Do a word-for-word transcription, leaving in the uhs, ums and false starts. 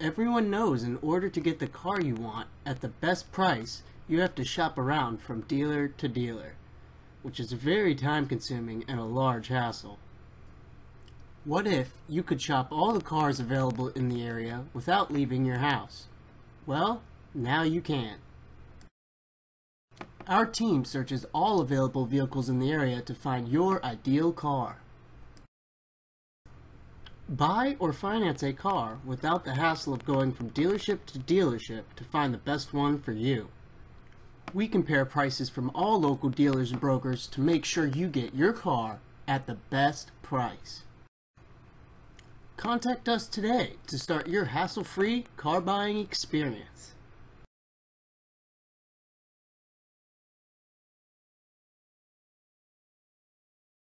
Everyone knows in order to get the car you want at the best price, you have to shop around from dealer to dealer, which is very time consuming and a large hassle. What if you could shop all the cars available in the area without leaving your house? Well, now you can. Our team searches all available vehicles in the area to find your ideal car. Buy or finance a car without the hassle of going from dealership to dealership to find the best one for you. We compare prices from all local dealers and brokers to make sure you get your car at the best price. Contact us today to start your hassle-free car buying experience.